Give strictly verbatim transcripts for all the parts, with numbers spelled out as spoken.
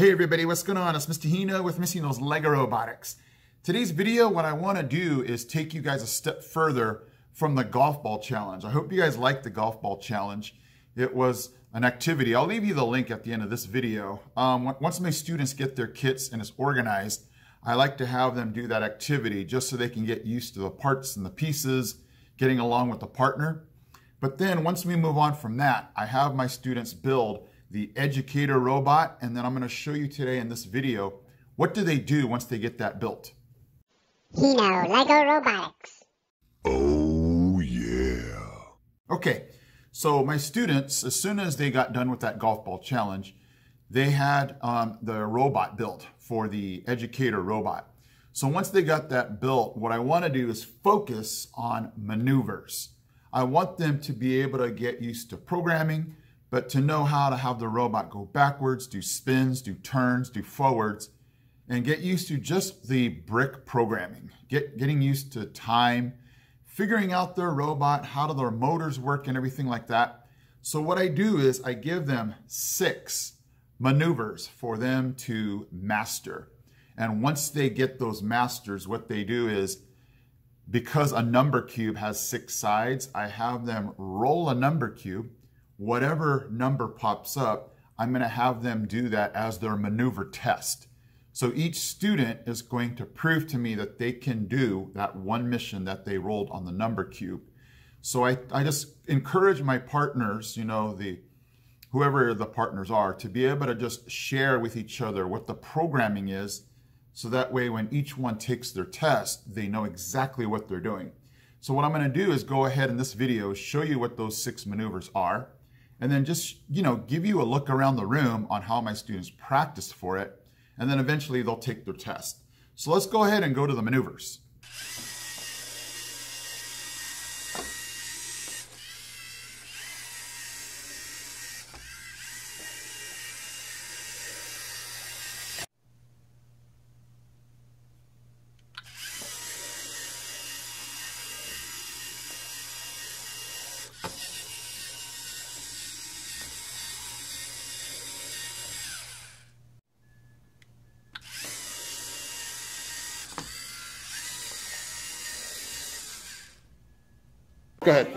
Hey everybody, what's going on? It's Mister Hino with Mister Hino's Lego Robotics. Today's video, what I want to do is take you guys a step further from the golf ball challenge. I hope you guys liked the golf ball challenge. It was an activity. I'll leave you the link at the end of this video. Um, once my students get their kits and it's organized, I like to have them do that activity just so they can get used to the parts and the pieces, getting along with the partner. But then once we move on from that, I have my students build the Educator Robot, and then I'm going to show you today in this video what do they do once they get that built. Hino Lego Robotics. Oh yeah. Okay, so my students, as soon as they got done with that golf ball challenge, they had um, the robot built for the Educator Robot. So once they got that built, what I want to do is focus on maneuvers. I want them to be able to get used to programming, but to know how to have the robot go backwards, do spins, do turns, do forwards, and get used to just the brick programming, get, getting used to time, figuring out their robot, how do their motors work and everything like that. So what I do is I give them six maneuvers for them to master. And once they get those masters, what they do is, because a number cube has six sides, I have them roll a number cube. Whatever number pops up, I'm going to have them do that as their maneuver test. So each student is going to prove to me that they can do that one mission that they rolled on the number cube. So I, I just encourage my partners, you know, the whoever the partners are, to be able to just share with each other what the programming is, so that way when each one takes their test, they know exactly what they're doing. So what I'm going to do is go ahead in this video, show you what those six maneuvers are, and then just, you know, give you a look around the room on how my students practice for it, and then eventually they'll take their test. So let's go ahead and go to the maneuvers. Go ahead.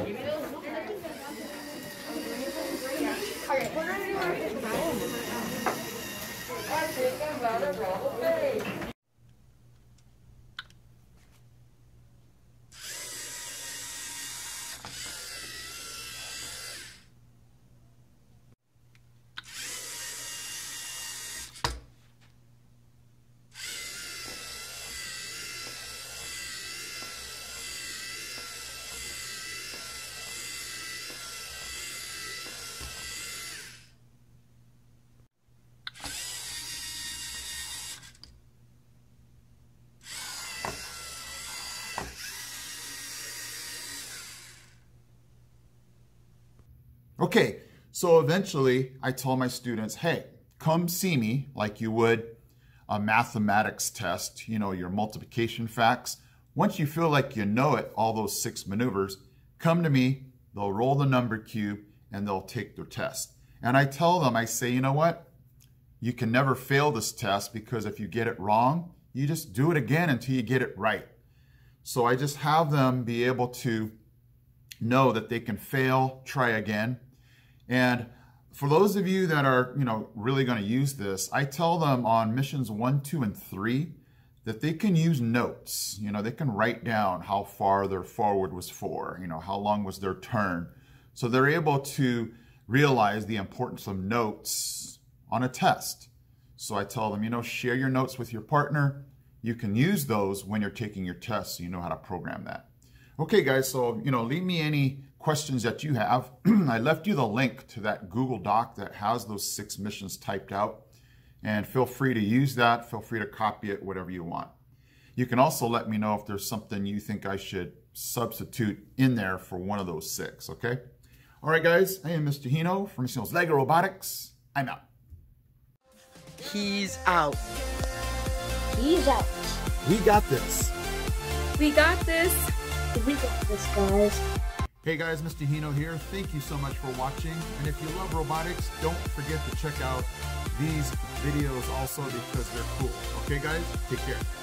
Okay, so eventually I tell my students, hey, come see me like you would a mathematics test, you know, your multiplication facts. Once you feel like you know it, all those six maneuvers, come to me, they'll roll the number cube, and they'll take their test. And I tell them, I say, you know what? You can never fail this test, because if you get it wrong, you just do it again until you get it right. So I just have them be able to know that they can fail, try again. And for those of you that are, you know, really going to use this, I tell them on missions one, two, and three that they can use notes. You know, they can write down how far their forward was for, you know, how long was their turn. So they're able to realize the importance of notes on a test. So I tell them, you know, share your notes with your partner. You can use those when you're taking your test, so you know how to program that. Okay, guys, so, you know, leave me any questions that you have. I left you the link to that Google Doc that has those six missions typed out, and feel free to use that. Feel free to copy it, whatever you want. You can also let me know if there's something you think I should substitute in there for one of those six, okay? All right, guys, I am Mister Hino from Mister Hino's Lego Robotics. I'm out. He's out. He's out. We got this. We got this. We got this, guys. Hey guys, Mister Hino here. Thank you so much for watching. And if you love robotics, don't forget to check out these videos also because they're cool. Okay guys, take care.